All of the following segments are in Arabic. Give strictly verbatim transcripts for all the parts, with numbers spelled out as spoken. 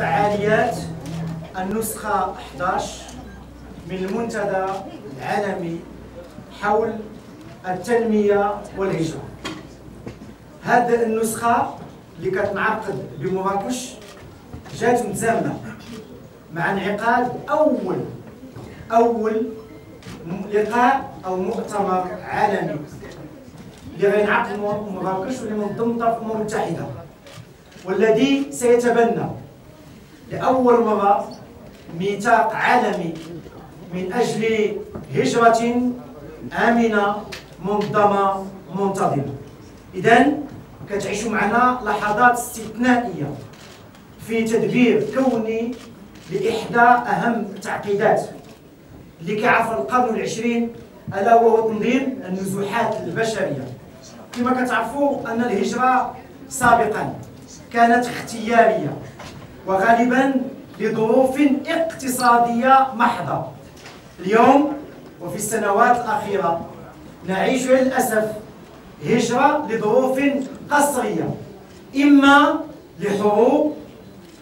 فعاليات النسخة إحدى عشر من المنتدى العالمي حول التنمية والهجرة. هذه النسخة اللي كتنعقد بمراكش جات متزامنة مع انعقاد أول أول لقاء أو مؤتمر عالمي اللي غينعقد مراكش واللي منظم الأمم المتحدة، والذي سيتبنى لأول مرة ميثاق عالمي من أجل هجرة آمنة منظمة منتظمة. إذن كتعيشوا معنا لحظات استثنائية في تدبير كوني لإحدى أهم التعقيدات اللي كيعرفها القرن العشرين، ألا وهو تنظيم النزوحات البشرية. كما كتعرفوا أن الهجرة سابقاً كانت اختيارية وغالباً لظروف اقتصادية محضة. اليوم وفي السنوات الأخيرة نعيش للأسف هجرة لظروف قصرية، إما لحروب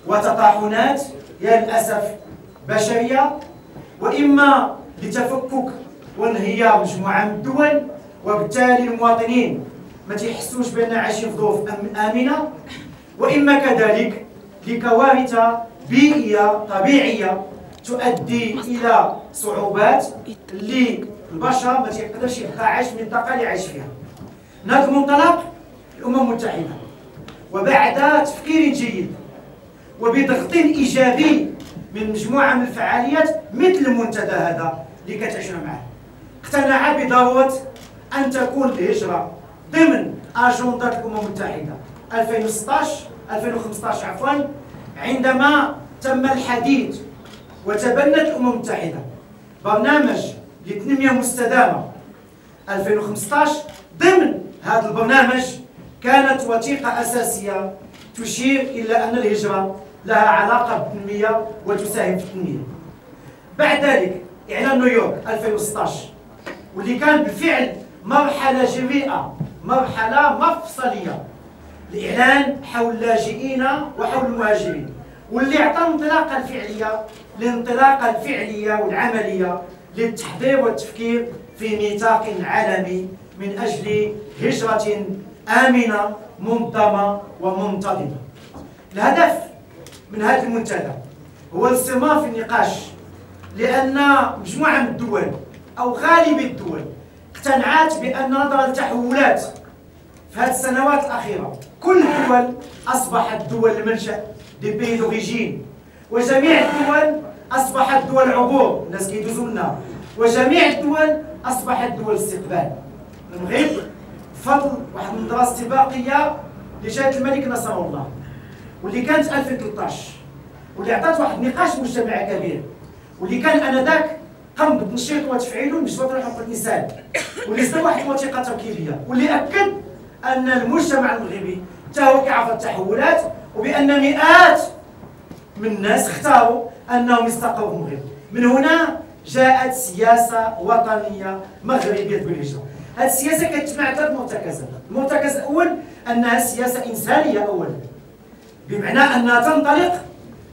وتطاحنات يا للأسف بشرية، وإما لتفكك وانهيار مجموعة من الدول، وبالتالي المواطنين ما تيحسوش بأن عايشين في ظروف آمنة، وإما كذلك لكوارث بيئية طبيعية تؤدي إلى صعوبات اللي البشر ما تيقدرش يبقى عايش في المنطقة اللي عايش فيها. من هذا المنطلق الأمم المتحدة وبعد تفكير جيد وبضغط إيجابي من مجموعة من الفعاليات مثل المنتدى هذا اللي كتعيشونا معاه، اقتنع بضرورة أن تكون الهجرة ضمن أجندة الأمم المتحدة ألفين وستة عشر ألفين وخمسة عشر عفوا، عندما تم الحديث وتبنت الأمم المتحدة برنامج للتنمية المستدامة ألفين وخمسة عشر. ضمن هذا البرنامج كانت وثيقة أساسية تشير إلى أن الهجرة لها علاقة بالتنمية وتساهم في التنمية. بعد ذلك إعلان نيويورك ألفين وستة عشر واللي كان بالفعل مرحلة جريئة، مرحلة مفصلية الإعلان حول اللاجئين وحول المهاجرين، واللي عطى الانطلاقة الفعلية الانطلاقة الفعلية والعملية للتحضير والتفكير في ميثاق عالمي من أجل هجرة آمنة منظمة ومنتظمة. الهدف من هذا المنتدى هو الاستمرار في النقاش، لأن مجموعة من الدول أو غالب الدول اقتنعت بأن نظرا للتحولات في هذه السنوات الأخيرة كل الدول أصبحت دول المنشأ دي بي دوريجين، وجميع الدول أصبحت دول عبور الناس كيدوزوا منها، وجميع الدول أصبحت دول استقبال. المغرب بفضل واحد المدرسة استباقية اللي جات الملك نصر الله واللي كانت ألفين وثلاطاش واللي عطات واحد النقاش مجتمعي كبير، واللي كان انذاك قام بتنشيط وتفعيله مشروع حقوق الانسان، واللي سوى واحد الوثيقة تركيبية واللي أكد أن المجتمع المغربي حتى هو كيعرف التحولات، وبأن مئات من الناس اختاروا أنهم يستقروا في المغرب. من هنا جاءت سياسة وطنية مغربية بالهجرة. هذه السياسة كتجمع ثلاث مرتكزات. المرتكز الأول أنها سياسة إنسانية أولا، بمعنى أنها تنطلق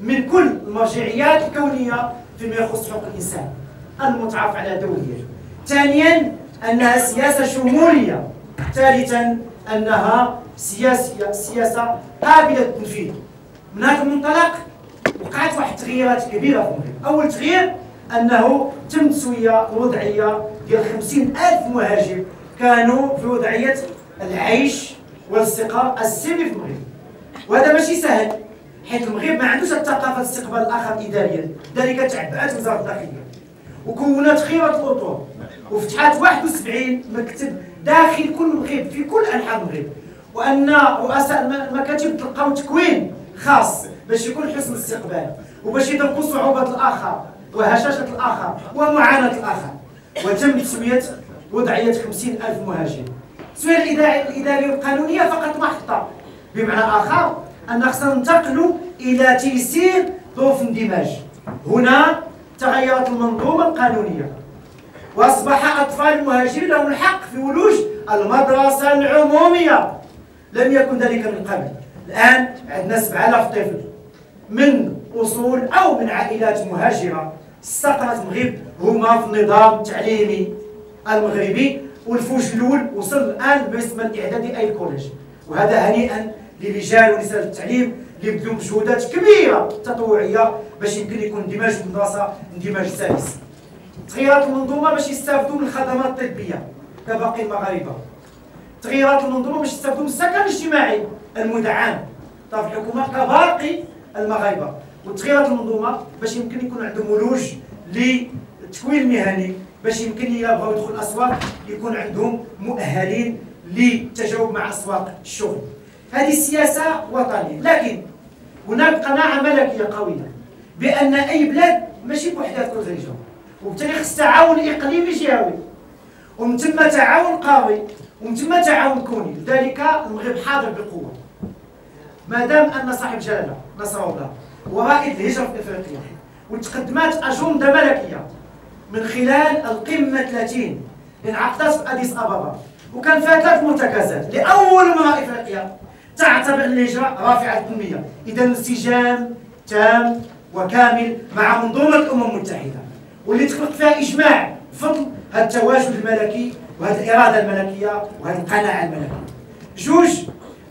من كل المرجعيات الكونية فيما يخص حقوق الإنسان المتعارف عليها دوليا. ثانيا أنها سياسة شمولية. ثالثا أنها سياسية سياسة قابلة للتنفيذ. من هذا المنطلق وقعت واحد التغييرات كبيرة في المغرب. أول تغيير أنه تم تسوية وضعية ديال خمسين ألف مهاجر كانوا في وضعية العيش والاستقرار السلمي في المغرب، وهذا ماشي سهل حيث المغرب ما عندوش الثقافة استقبال الآخر إداريا، ذلك تعبأت وزارة الداخلية وكونت خيرة الأطوار وفتحت واحد وسبعين مكتب داخل كل مغرب في كل أنحاء المغرب، وأن رؤساء المكاتب تلقاو تكوين خاص باش يكون حسن الاستقبال وباش يذوقوا صعوبة الآخر وهشاشة الآخر ومعاناة الآخر. وتم تسوية وضعية خمسين ألف مهاجر. التسوية الإدارية والقانونية فقط محطة، بمعنى آخر أن خصنا ننتقلوا إلى تيسير ظروف الاندماج. هنا تغيرت المنظومة القانونية وأصبح أطفال المهاجرين لهم الحق في ولوج المدرسة العمومية، لم يكن ذلك من قبل. الآن عندنا سبعة آلاف طفل من اصول او من عائلات مهاجره استقرت المغرب هما في النظام التعليمي المغربي، والفوج الاول وصل الان بالنسبه الاعدادي اي كوليج، وهذا هنيئا لرجال ونساء التعليم اللي بذلوا مجهودات كبيره تطوعيه باش يمكن يكون اندماج المدرسه اندماج سلس. تغييرات المنظومه باش يستافدوا من الخدمات الطبيه كباقي المغاربه. تغييرات المنظومه باش يستافدوا من السكن الاجتماعي المدعم طرف الحكومه كباقي المغاربه. وتغييرات المنظومه باش يمكن يكون عندهم ملوج للتكوين المهني باش يمكن الا بغاو يدخلوا الاسواق يكون عندهم مؤهلين للتجاوب مع اسواق الشغل. هذه السياسه وطنيه، لكن هناك قناعه ملكيه قويه بان اي بلاد ماشي بوحدها تكون خارجه، وبالتالي خص تعاون اقليمي جهوي، ومن ثم تعاون قوي، ومن ثم تعاون كوني. لذلك المغرب حاضر بقوه ما دام ان صاحب جلاله نصر الله ورائد الهجره في افريقيا وتقدمات اجنده ملكيه من خلال القمه ثلاثين انعقدت في اديس ابابا، وكان فيها ثلاث مرتكزات. لاول مره افريقيا تعتبر الهجره رافعه التنميه، اذا انسجام تام وكامل مع منظومه الامم المتحده واللي تخلق فيها اجماع بفضل هذا التواجد الملكي وهذه الاراده الملكيه وهذه القناعه الملكيه. جوج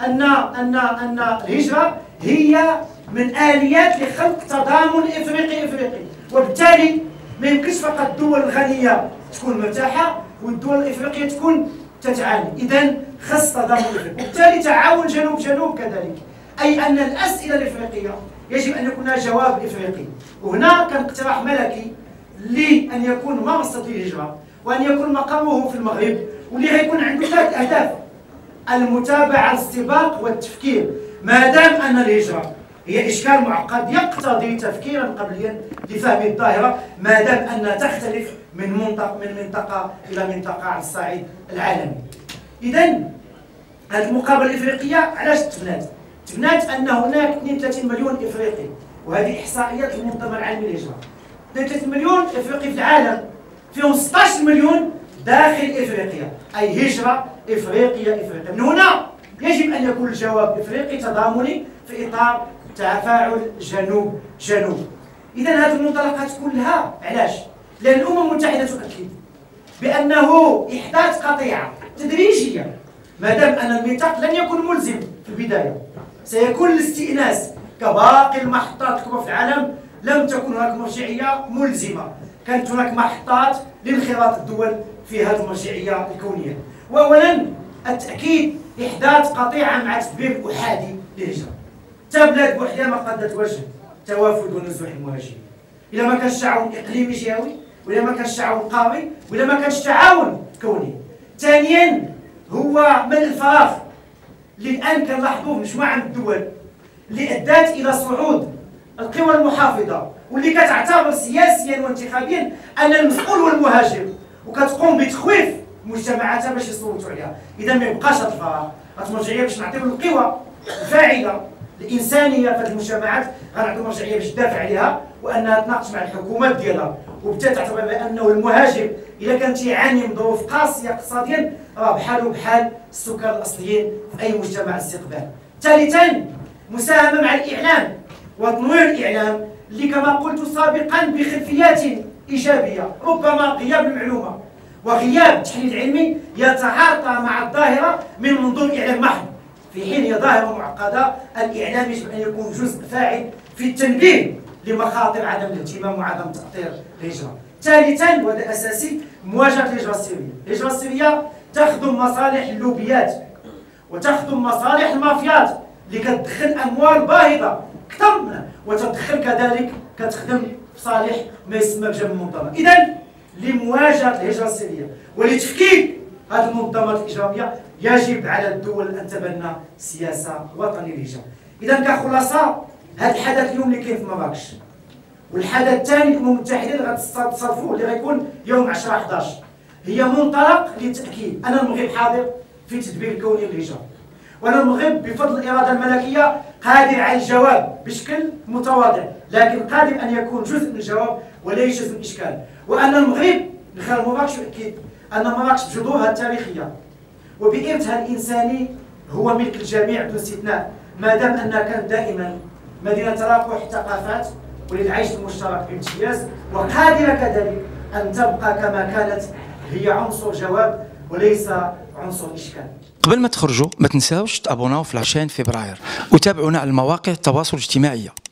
ان ان ان الهجره هي من اليات لخلق تضامن افريقي افريقي، وبالتالي ما يمكنش فقط الدول الغنيه تكون مرتاحه والدول الافريقيه تكون تتعالي، اذا خص تضامن افريقي، وبالتالي تعاون جنوب جنوب كذلك، اي ان الاسئله الافريقيه يجب ان يكون لها جواب افريقي، وهنا كان اقتراح ملكي لان يكون مرصد للهجره وان يكون مقامه في المغرب، واللي غيكون عنده ثلاث اهداف: المتابعه الاستباق والتفكير، ما دام ان الهجره هي اشكال معقد يقتضي تفكيرا قبليا لفهم الظاهره، ما دام انها تختلف من منطقه من منطقه الى منطقه على الصعيد العالمي. اذا هذه المقابله الافريقيه علاش تبنات؟ تبنات ان هناك اثنين وثلاثين مليون افريقي، وهذه احصائيات المنظمه العالميه للهجره. اثنين وثلاثين مليون افريقي في العالم، فيهم ستة عشر مليون داخل افريقيا، اي هجره افريقيه افريقيه. من هنا يجب ان يكون الجواب افريقي تضامني في اطار تفاعل جنوب جنوب. اذا هذه المنطلقات كلها علاش؟ لان الامم المتحده تؤكد بانه احداث قطيعه تدريجيه، ما دام ان الميثاق لن يكون ملزم في البدايه، سيكون الاستئناس كباقي المحطات الكبرى في العالم. لم تكن هناك مرجعيه ملزمه، كانت هناك محطات لانخراط الدول في هذه المرجعيه الكونيه. واولا التاكيد احداث قطيعه مع تبويب احادي للهجره. حتى بلاد بوحدها ما قادت تواجه توافد ونزوح المهاجرين الا ما كانش تعاون اقليمي جهوي، ولا ما كانش تعاون قوي، ولا ما كانش تعاون كوني. ثانيا هو ملء الفراغ اللي الان كنلاحظوه في مجموعه من الدول اللي ادت الى صعود القوى المحافظه واللي كتعتبر سياسيا وانتخابيا ان المسؤول هو المهاجر، وكتقوم بتخويف مجتمعاتها باش يصوتوا عليها. اذا ما يبقاش هذا الفراغ، هاد المرجعيه باش نعطيو القوى الفاعله الانسانيه في هذه المجتمعات، غنعطيو مرجعيه باش تدافع عليها وانها تناقش مع الحكومات ديالها، وبالتالي تعتبر بانه المهاجر اذا كان تيعاني من ظروف قاسيه اقتصاديا راه بحاله بحال السكان الاصليين في اي مجتمع استقبال. ثالثا مساهمه مع الاعلام وتنوير الاعلام اللي كما قلت سابقا بخلفيات ايجابيه، ربما غياب المعلومه وغياب تحليل علمي يتعاطى مع الظاهره من منظور اعلام محض، في حين هي ظاهره معقده. الاعلام يجب ان يكون جزء فاعل في التنبيه لمخاطر عدم الاهتمام وعدم تاطير الهجره. ثالثا وهذا اساسي، مواجهه الهجره السريه. الهجره السريه تخدم مصالح اللوبيات وتخدم مصالح المافيات اللي كتدخل اموال باهظه اكثر منها، وتدخل كذلك كتخدم بصالح ما يسمى بجنب المنظمه. اذا لمواجهه الهجره السريه ولتفكيك هذه المنظمات الاجراميه يجب على الدول ان تبنى سياسه وطنيه للهجره. اذا كخلاصه هذا الحدث اليوم اللي كاين في مراكش، والحدث الثاني الامم المتحده اللي غتصادفوه اللي غيكون يوم عشرة حداش، هي منطلق للتاكيد ان المغرب حاضر في تدبير الكوني للهجره، وان المغرب بفضل الاراده الملكيه قادر على الجواب بشكل متواضع، لكن قادر ان يكون جزء من الجواب وليس جزء من الاشكال. وان المغرب من خلال مراكش يؤكد ان مراكش بجذورها التاريخيه وبإرثها الانساني هو ملك الجميع دون استثناء، ما دام انها كانت دائما مدينه تلاقح ثقافات وللعيش المشترك بامتياز، وقادرة كذلك أن تبقى كما كانت هي عنصر جواب وليس عنصر إشكال. قبل ما تخرجوا ما تنساوش تابوناو في عشرين فبراير وتابعونا على المواقع التواصل الاجتماعي.